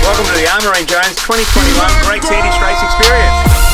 Welcome to the R Marine Jones 2021 Great Sandy Straits Experience.